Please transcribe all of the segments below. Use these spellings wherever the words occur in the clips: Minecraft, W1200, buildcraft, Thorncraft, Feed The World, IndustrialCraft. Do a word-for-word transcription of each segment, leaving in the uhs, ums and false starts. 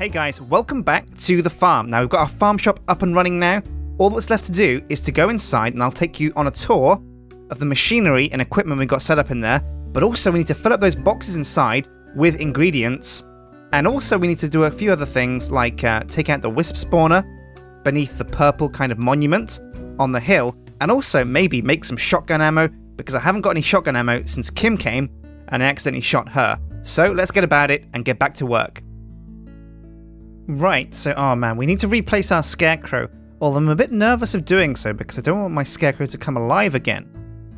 Hey guys, welcome back to the farm. Now we've got our farm shop up and running now. All that's left to do is to go inside and I'll take you on a tour of the machinery and equipment we've got set up in there. But also we need to fill up those boxes inside with ingredients. And also we need to do a few other things like uh, take out the wisp spawner beneath the purple kind of monument on the hill. And also maybe make some shotgun ammo because I haven't got any shotgun ammo since Kim came and I accidentally shot her. So let's get about it and get back to work. Right, so, oh man, we need to replace our scarecrow. Although I'm a bit nervous of doing so because I don't want my scarecrow to come alive again.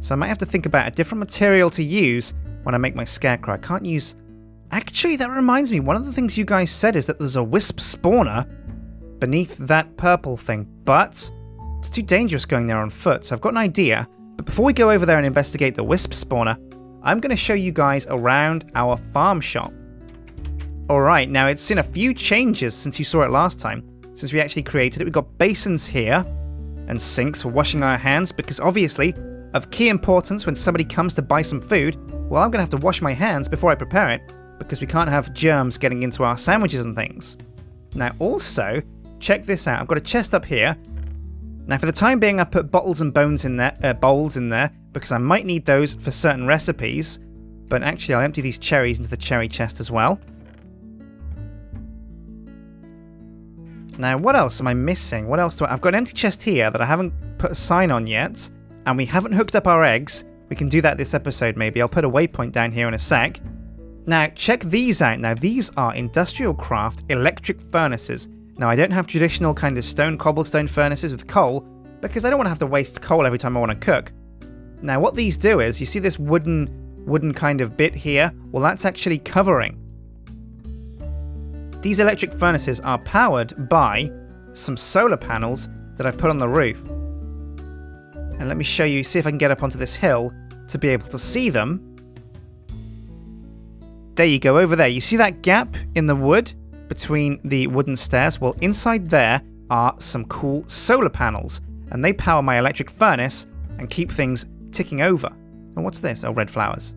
So I might have to think about a different material to use when I make my scarecrow. I can't use... Actually, that reminds me, one of the things you guys said is that there's a wisp spawner beneath that purple thing, but it's too dangerous going there on foot, so I've got an idea. But before we go over there and investigate the wisp spawner, I'm going to show you guys around our farm shop. Alright, now it's seen a few changes since you saw it last time, since we actually created it. We've got basins here, and sinks for washing our hands, because obviously, of key importance when somebody comes to buy some food, well I'm going to have to wash my hands before I prepare it, because we can't have germs getting into our sandwiches and things. Now also, check this out, I've got a chest up here. Now for the time being I've put bottles and bones in there, uh, bowls in there, because I might need those for certain recipes, but actually I'll empty these cherries into the cherry chest as well. Now, what else am I missing? What else do I... I've got an empty chest here that I haven't put a sign on yet, and we haven't hooked up our eggs. We can do that this episode, maybe. I'll put a waypoint down here in a sec. Now, check these out. Now, these are IndustrialCraft electric furnaces. Now, I don't have traditional kind of stone cobblestone furnaces with coal, because I don't want to have to waste coal every time I want to cook. Now, what these do is, you see this wooden, wooden kind of bit here? Well, that's actually covering. These electric furnaces are powered by some solar panels that I've put on the roof. And let me show you, see if I can get up onto this hill to be able to see them. There you go, over there. You see that gap in the wood between the wooden stairs? Well, inside there are some cool solar panels, and they power my electric furnace and keep things ticking over. And what's this? Oh, red flowers.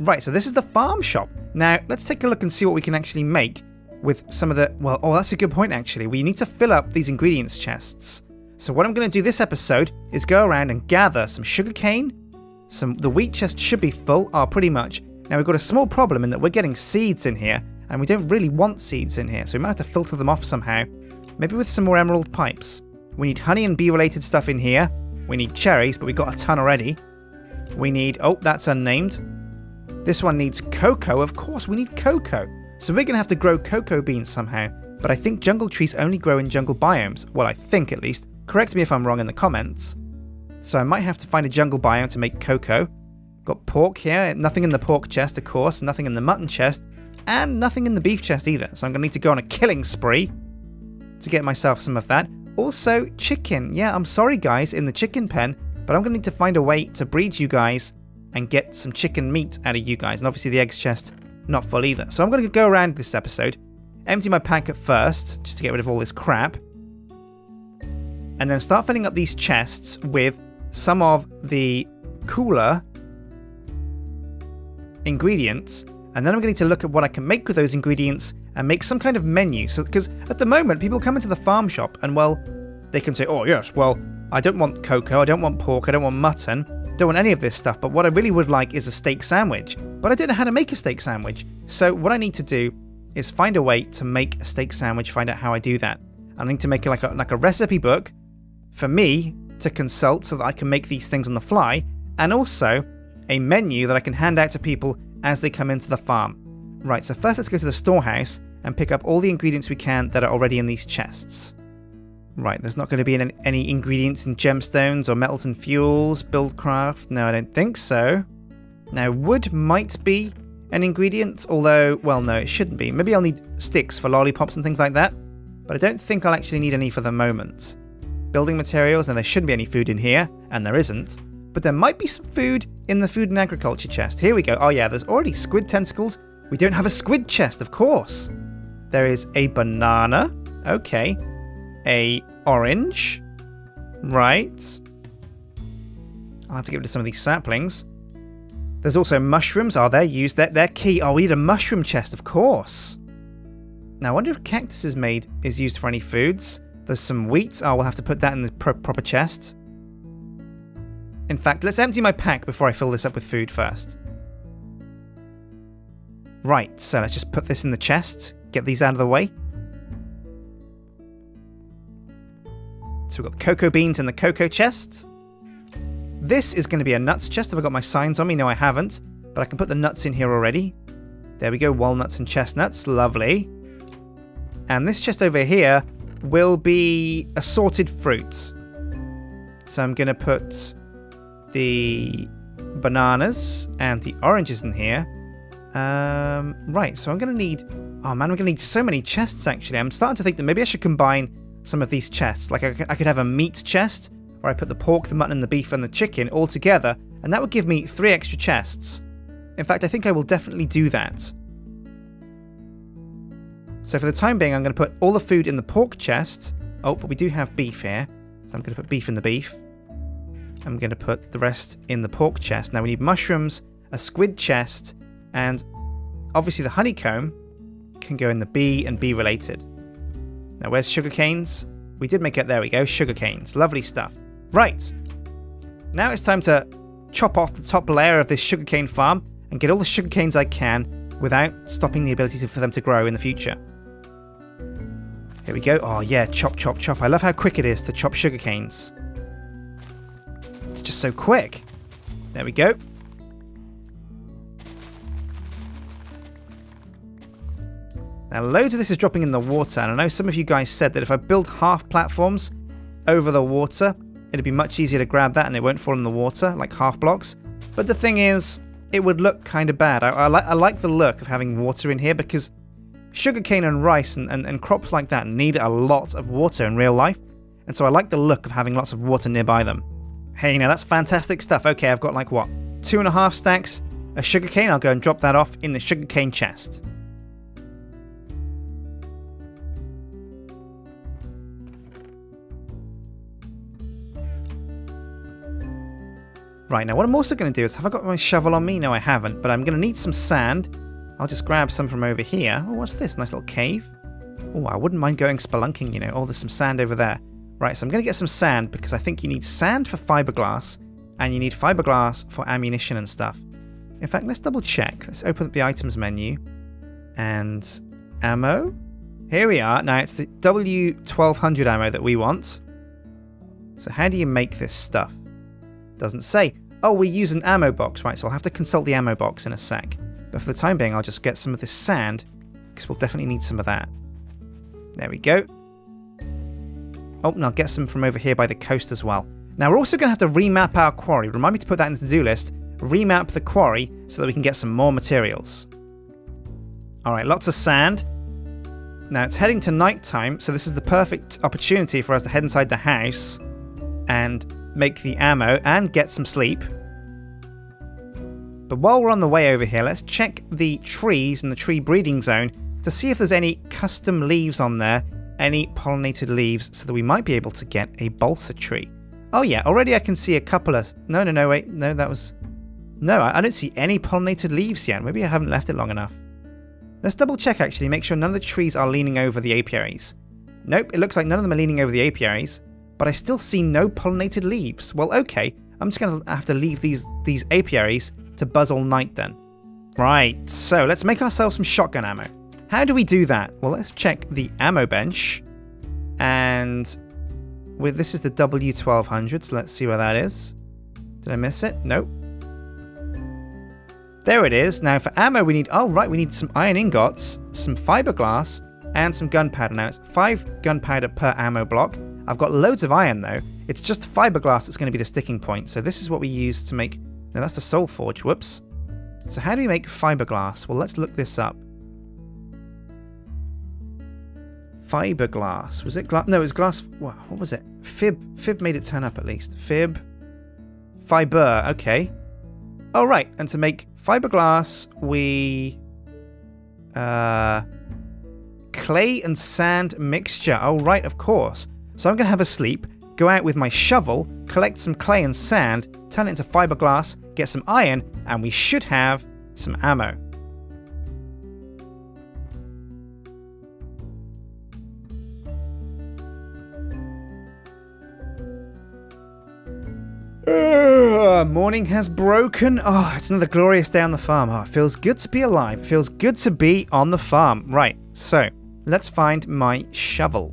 Right, so this is the farm shop. Now, let's take a look and see what we can actually make with some of the... Well, oh, that's a good point, actually. We need to fill up these ingredients chests. So what I'm going to do this episode is go around and gather some sugarcane. Some... The wheat chest should be full, oh, pretty much. Now, we've got a small problem in that we're getting seeds in here, and we don't really want seeds in here, so we might have to filter them off somehow. Maybe with some more emerald pipes. We need honey and bee-related stuff in here. We need cherries, but we've got a ton already. We need... Oh, that's unnamed. This one needs cocoa, of course we need cocoa, so we're going to have to grow cocoa beans somehow, but I think jungle trees only grow in jungle biomes, well I think at least, correct me if I'm wrong in the comments. So I might have to find a jungle biome to make cocoa. Got pork here, nothing in the pork chest of course, nothing in the mutton chest, and nothing in the beef chest either, so I'm going to need to go on a killing spree to get myself some of that. Also chicken, yeah I'm sorry guys, in the chicken pen, but I'm going to need to find a way to breed you guys and get some chicken meat out of you guys. And obviously the eggs chest, not full either. So I'm going to go around this episode, empty my pack at first, just to get rid of all this crap, and then start filling up these chests with some of the cooler ingredients, and then I'm going to need to look at what I can make with those ingredients and make some kind of menu. So, because at the moment, people come into the farm shop and, well, they can say, oh yes, well, I don't want cocoa, I don't want pork, I don't want mutton, don't want any of this stuff, but what I really would like is a steak sandwich. But I don't know how to make a steak sandwich, so what I need to do is find a way to make a steak sandwich, find out how I do that. I need to make like a, like a recipe book for me to consult so that I can make these things on the fly, and also a menu that I can hand out to people as they come into the farm. Right, so first let's go to the storehouse and pick up all the ingredients we can that are already in these chests. Right, there's not going to be any ingredients in gemstones or metals and fuels, buildcraft, no I don't think so. Now wood might be an ingredient, although, well no it shouldn't be. Maybe I'll need sticks for lollipops and things like that, but I don't think I'll actually need any for the moment. Building materials, and there shouldn't be any food in here, and there isn't, but there might be some food in the food and agriculture chest. Here we go, oh yeah, there's already squid tentacles. We don't have a squid chest, of course. There is a banana, okay. A orange, right, I'll have to get rid of some of these saplings. There's also mushrooms, are they used, they're, they're key, oh we need a mushroom chest of course. Now I wonder if cactus is made is used for any foods. There's some wheat. Oh, we'll have to put that in the pro proper chest. In fact, let's empty my pack before I fill this up with food first. Right, so let's just put this in the chest. Get these out of the way. So we've got the cocoa beans in the cocoa chest. This is going to be a nuts chest. Have I got my signs on me? No, I haven't. But I can put the nuts in here already. There we go, walnuts and chestnuts. Lovely. And this chest over here will be assorted fruits. So I'm going to put the bananas and the oranges in here. Um, right, so I'm going to need... Oh man, we're going to need so many chests actually. I'm starting to think that maybe I should combine some of these chests. Like I, I could have a meat chest where I put the pork, the mutton, and the beef, and the chicken all together. And that would give me three extra chests. In fact, I think I will definitely do that. So for the time being, I'm going to put all the food in the pork chest. Oh, but we do have beef here. So I'm going to put beef in the beef. I'm going to put the rest in the pork chest. Now we need mushrooms, a squid chest, and obviously the honeycomb can go in the bee and bee related. Now where's sugar canes? We did make it. There we go. Sugar canes. Lovely stuff. Right. Now it's time to chop off the top layer of this sugarcane farm and get all the sugar canes I can without stopping the ability to, for them to grow in the future. Here we go. Oh yeah, chop, chop, chop. I love how quick it is to chop sugar canes. It's just so quick. There we go. Now loads of this is dropping in the water, and I know some of you guys said that if I build half platforms over the water, it'd be much easier to grab that and it won't fall in the water, like half blocks. But the thing is, it would look kind of bad. I, I, li I like the look of having water in here because sugarcane and rice and, and, and crops like that need a lot of water in real life. And so I like the look of having lots of water nearby them. Hey, now that's fantastic stuff. Okay, I've got like what? Two and a half stacks of sugarcane. I'll go and drop that off in the sugarcane chest. Right, now what I'm also going to do is, have I got my shovel on me? No, I haven't, but I'm going to need some sand. I'll just grab some from over here. Oh, what's this? Nice little cave. Oh, I wouldn't mind going spelunking, you know. Oh, there's some sand over there. Right, so I'm going to get some sand because I think you need sand for fiberglass and you need fiberglass for ammunition and stuff. In fact, let's double check. Let's open up the items menu and ammo. Here we are. Now it's the W twelve hundred ammo that we want. So how do you make this stuff? Doesn't say. Oh, we use an ammo box, right, so I'll have to consult the ammo box in a sec. But for the time being, I'll just get some of this sand, because we'll definitely need some of that. There we go. Oh, and I'll get some from over here by the coast as well. Now, we're also going to have to remap our quarry. Remind me to put that in the to-do list. Remap the quarry so that we can get some more materials. All right, lots of sand. Now, it's heading to nighttime, so this is the perfect opportunity for us to head inside the house and make the ammo and get some sleep. But while we're on the way over here, let's check the trees in the tree breeding zone to see if there's any custom leaves on there, any pollinated leaves, so that we might be able to get a balsa tree. Oh yeah, already I can see a couple of... No, no, no, wait, no, that was... No, I don't see any pollinated leaves yet. Maybe I haven't left it long enough. Let's double check actually, make sure none of the trees are leaning over the apiaries. Nope, it looks like none of them are leaning over the apiaries. But I still see no pollinated leaves. Well, okay, I'm just going to have to leave these, these apiaries to buzz all night then. Right, so let's make ourselves some shotgun ammo. How do we do that? Well, let's check the ammo bench. And with, this is the W twelve hundred, so let's see where that is. Did I miss it? Nope. There it is. Now for ammo we need, oh right, we need some iron ingots, some fiberglass, and some gunpowder. Now it's five gunpowder per ammo block. I've got loads of iron though, it's just fiberglass that's going to be the sticking point, so this is what we use to make... No, that's the soul forge, whoops. So how do we make fiberglass? Well, let's look this up. Fiberglass, was it glass? No, it was glass... What, what was it? Fib, Fib made it turn up at least. Fib, fiber, okay. Oh right, and to make fiberglass we... Uh, clay and sand mixture, oh right, of course. So I'm going to have a sleep, go out with my shovel, collect some clay and sand, turn it into fiberglass, get some iron, and we should have some ammo. Uh, morning has broken. Oh, it's another glorious day on the farm. Oh, it feels good to be alive. It feels good to be on the farm. Right, so let's find my shovel.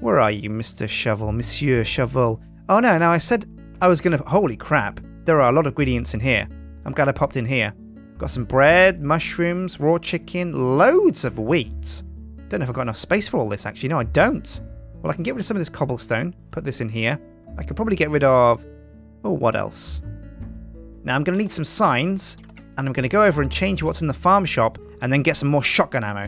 Where are you, Mister Shovel? Monsieur Shovel. Oh no, now I said I was gonna... Holy crap. There are a lot of ingredients in here. I'm glad I popped in here. Got some bread, mushrooms, raw chicken, loads of wheat. Don't know if I've got enough space for all this, actually. No, I don't. Well, I can get rid of some of this cobblestone. Put this in here. I could probably get rid of... Oh, what else? Now, I'm going to need some signs. And I'm going to go over and change what's in the farm shop. And then get some more shotgun ammo.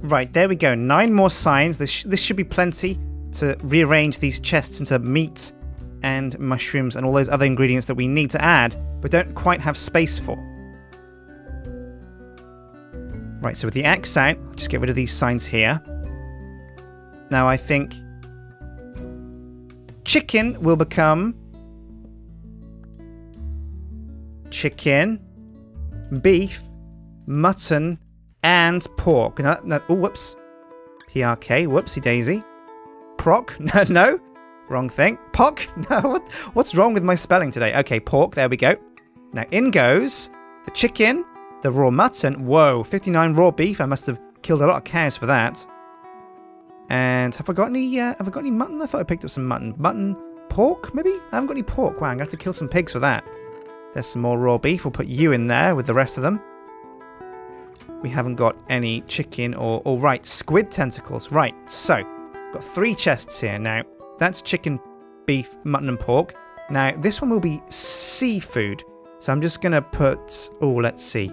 Right, there we go. Nine more signs. This, sh this should be plenty to rearrange these chests into meat and mushrooms and all those other ingredients that we need to add, but don't quite have space for. Right, so with the axe out, I'll just get rid of these signs here. Now I think chicken will become chicken, beef, mutton, and pork. Now, now, oh, whoops. P R K, whoopsie daisy. Proc, no, no. Wrong thing. Pock? No, what, what's wrong with my spelling today? Okay, pork, there we go. Now in goes the chicken, the raw mutton. Whoa, fifty-nine raw beef. I must have killed a lot of cows for that. And have I got any, uh, have I got any mutton? I thought I picked up some mutton. Mutton? Pork, maybe? I haven't got any pork. Wow, I'm going to have to kill some pigs for that. There's some more raw beef. We'll put you in there with the rest of them. We haven't got any chicken or, all right, squid tentacles. Right, so, got three chests here now. That's chicken, beef, mutton and pork. Now this one will be seafood. So I'm just going to put, oh let's see,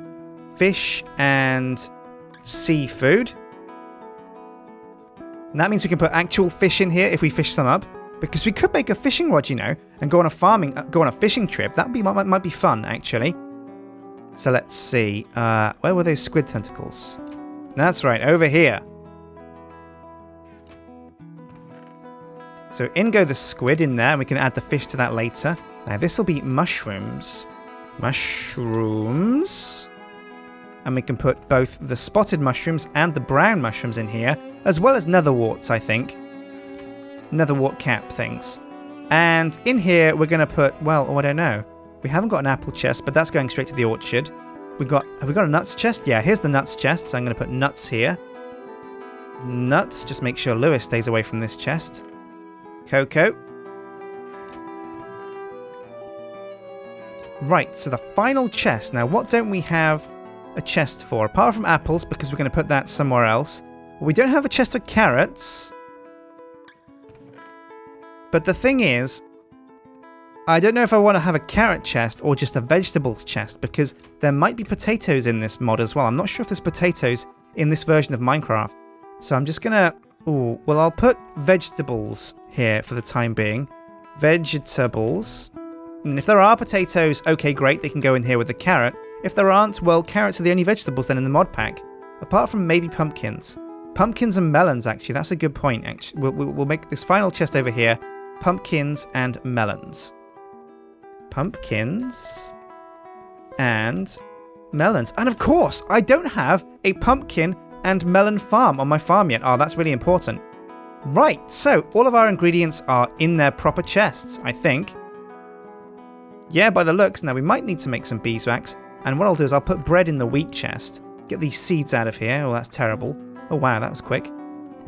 fish and seafood. And that means we can put actual fish in here if we fish some up. Because we could make a fishing rod, you know, and go on a farming, uh, go on a fishing trip. That would be, might, might be fun actually. So let's see, uh, where were those squid tentacles? That's right, over here. So in go the squid in there, and we can add the fish to that later. Now this will be mushrooms. Mushrooms. And we can put both the spotted mushrooms and the brown mushrooms in here, as well as netherworts, I think. Netherwort cap things. And in here we're going to put, well, oh, I don't know. We haven't got an apple chest, but that's going straight to the orchard. We got, have we got a nuts chest? Yeah, here's the nuts chest, so I'm going to put nuts here. Nuts, just make sure Lewis stays away from this chest. Cocoa. Right, so the final chest. Now, what don't we have a chest for? Apart from apples, because we're going to put that somewhere else. We don't have a chest for carrots. But the thing is, I don't know if I want to have a carrot chest or just a vegetables chest, because there might be potatoes in this mod as well. I'm not sure if there's potatoes in this version of Minecraft. So I'm just going to... Ooh, well, I'll put vegetables here for the time being. Vegetables. And if there are potatoes, okay, great, they can go in here with the carrot. If there aren't, well, carrots are the only vegetables then in the mod pack. Apart from maybe pumpkins. Pumpkins and melons, actually, that's a good point, actually. We'll, we'll, we'll make this final chest over here. Pumpkins and melons. Pumpkins and melons. And of course, I don't have a pumpkin and melon farm on my farm yet. Oh, that's really important. Right, so all of our ingredients are in their proper chests, I think. Yeah, by the looks. Now we might need to make some beeswax, and what I'll do is I'll put bread in the wheat chest, get these seeds out of here. Oh, that's terrible. Oh wow, that was quick.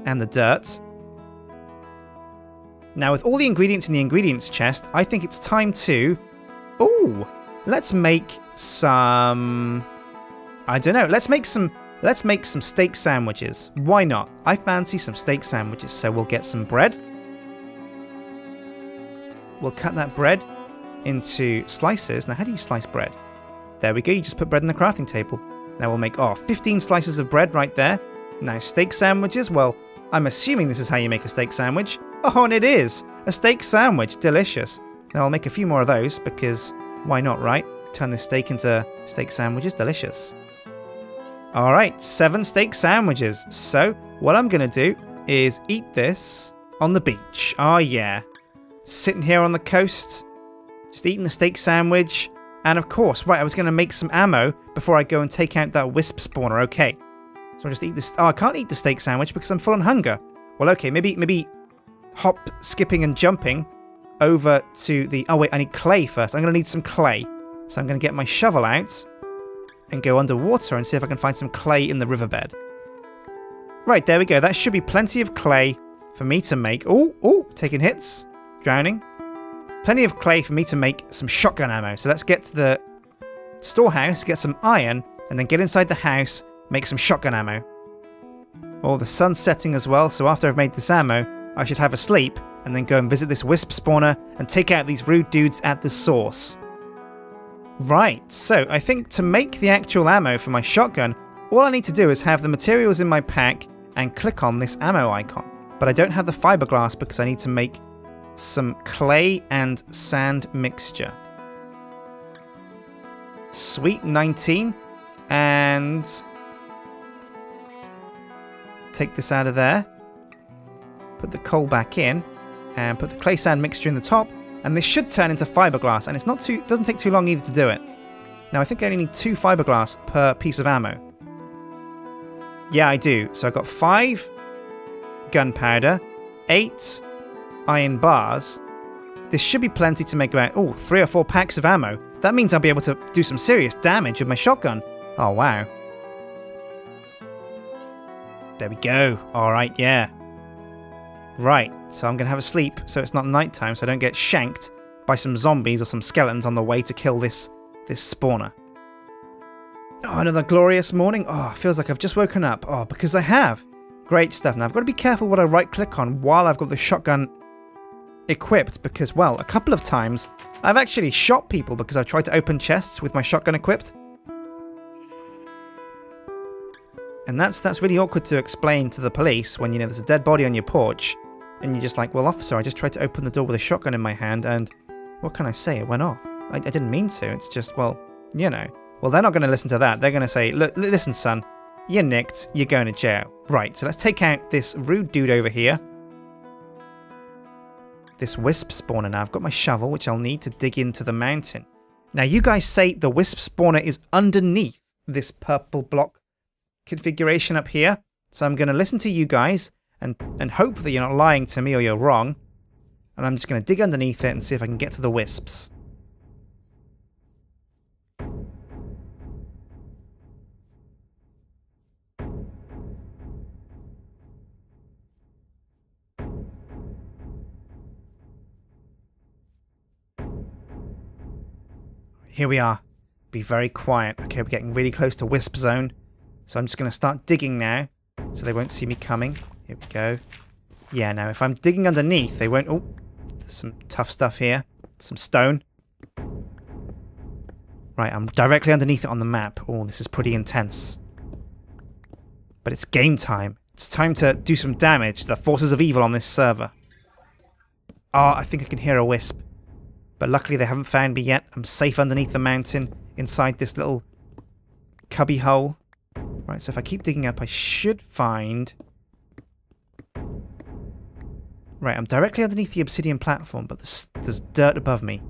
And the dirt. Now with all the ingredients in the ingredients chest, I think it's time to... Ooh, let's make some... I don't know, let's make some... Let's make some steak sandwiches. Why not? I fancy some steak sandwiches, so we'll get some bread. We'll cut that bread into slices. Now, how do you slice bread? There we go. You just put bread on the crafting table. Now we'll make, oh, fifteen slices of bread right there. Now, steak sandwiches. Well, I'm assuming this is how you make a steak sandwich. Oh, and it is. A steak sandwich. Delicious. Now, I'll make a few more of those because why not, right? Turn this steak into steak sandwiches. Delicious. Alright, seven steak sandwiches. So, what I'm going to do is eat this on the beach. Oh yeah. Sitting here on the coast, just eating a steak sandwich. And of course, right, I was going to make some ammo before I go and take out that wisp spawner. Okay. So I'll just eat this. Oh, I can't eat the steak sandwich because I'm full on hunger. Well, okay, maybe, maybe hop, skipping and jumping over to the... Oh, wait, I need clay first. I'm going to need some clay. So I'm going to get my shovel out and go underwater and see if I can find some clay in the riverbed. Right, there we go. That should be plenty of clay for me to make... Oh, oh, taking hits. Drowning. Plenty of clay for me to make some shotgun ammo. So let's get to the storehouse, get some iron, and then get inside the house, make some shotgun ammo. Oh, the sun's setting as well, so after I've made this ammo, I should have a sleep, and then go and visit this wisp spawner, and take out these rude dudes at the source. Right, so I think to make the actual ammo for my shotgun, all I need to do is have the materials in my pack, and click on this ammo icon. But I don't have the fiberglass because I need to make some clay and sand mixture. Sweet, nineteen, and... take this out of there, put the coal back in, and put the clay sand mixture in the top, and this should turn into fiberglass, and it's not too doesn't take too long either to do it. Now I think I only need two fiberglass per piece of ammo. Yeah, I do. So I've got five gunpowder, eight iron bars. This should be plenty to make about oh three or four packs of ammo. That means I'll be able to do some serious damage with my shotgun. Oh wow. There we go. Alright, yeah. Right, so I'm going to have a sleep so it's not nighttime, so I don't get shanked by some zombies or some skeletons on the way to kill this this spawner. Oh, another glorious morning. Oh, feels like I've just woken up. Oh, because I have. Great stuff. Now, I've got to be careful what I right-click on while I've got the shotgun equipped because, well, a couple of times I've actually shot people because I tried to open chests with my shotgun equipped. And that's that's really awkward to explain to the police when, you know, there's a dead body on your porch and you're just like, well, officer, I just tried to open the door with a shotgun in my hand and what can I say? It went off. I, I didn't mean to. It's just, well, you know. Well, they're not going to listen to that. They're going to say, look, listen, son, you're nicked. You're going to jail. Right. So let's take out this rude dude over here. This wisp spawner. Now, I've got my shovel, which I'll need to dig into the mountain. Now, you guys say the wisp spawner is underneath this purple block configuration up here, so I'm going to listen to you guys and and hope that you're not lying to me or you're wrong, and I'm just going to dig underneath it and see if I can get to the wisps. Here we are. Be very quiet. Okay, we're getting really close to wisp zone. So I'm just going to start digging now, so they won't see me coming. Here we go. Yeah, now if I'm digging underneath, they won't... Oh, there's some tough stuff here. Some stone. Right, I'm directly underneath it on the map. Oh, this is pretty intense. But it's game time. It's time to do some damage to the forces of evil on this server. Oh, I think I can hear a wisp. But luckily they haven't found me yet. I'm safe underneath the mountain, inside this little cubby hole. Right, so if I keep digging up, I should find... Right, I'm directly underneath the obsidian platform, but there's, there's dirt above me.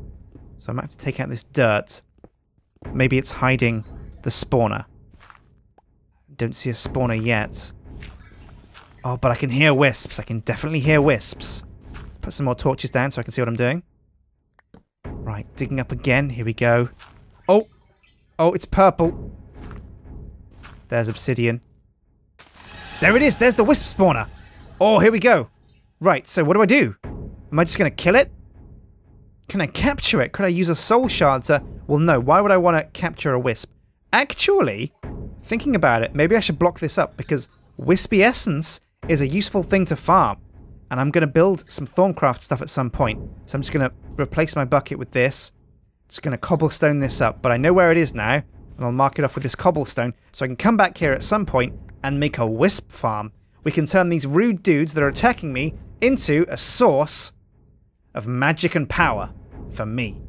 So I might have to take out this dirt. Maybe it's hiding the spawner. Don't see a spawner yet. Oh, but I can hear wisps. I can definitely hear wisps. Let's put some more torches down so I can see what I'm doing. Right, digging up again. Here we go. Oh! Oh, it's purple. There's obsidian. There it is! There's the wisp spawner! Oh, here we go! Right, so what do I do? Am I just going to kill it? Can I capture it? Could I use a soul shard to... Well, no. Why would I want to capture a wisp? Actually, thinking about it, maybe I should block this up because wispy essence is a useful thing to farm. And I'm going to build some Thorncraft stuff at some point. So I'm just going to replace my bucket with this. Just going to cobblestone this up. But I know where it is now. And I'll mark it off with this cobblestone so I can come back here at some point and make a wisp farm. We can turn these rude dudes that are attacking me into a source of magic and power for me.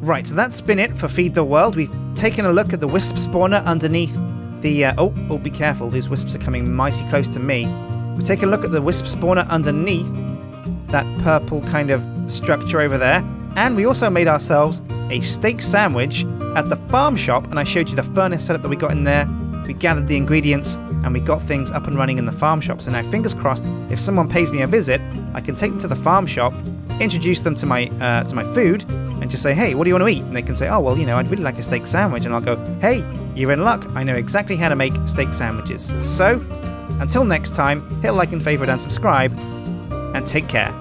Right, so that's been it for Feed the World. We've taken a look at the wisp spawner underneath the... Uh, oh, oh, be careful. These wisps are coming mighty close to me. We've taken a look at the wisp spawner underneath that purple kind of structure over there. And we also made ourselves a steak sandwich at the farm shop, and I showed you the furnace setup that we got in there. We gathered the ingredients, and we got things up and running in the farm shop. So now, fingers crossed, if someone pays me a visit, I can take them to the farm shop introduce them to my uh, to my food and just say, hey, what do you want to eat? And they can say, oh, well, you know, I'd really like a steak sandwich. And I'll go, hey, you're in luck. I know exactly how to make steak sandwiches. So, until next time, hit like and favorite and subscribe, and take care.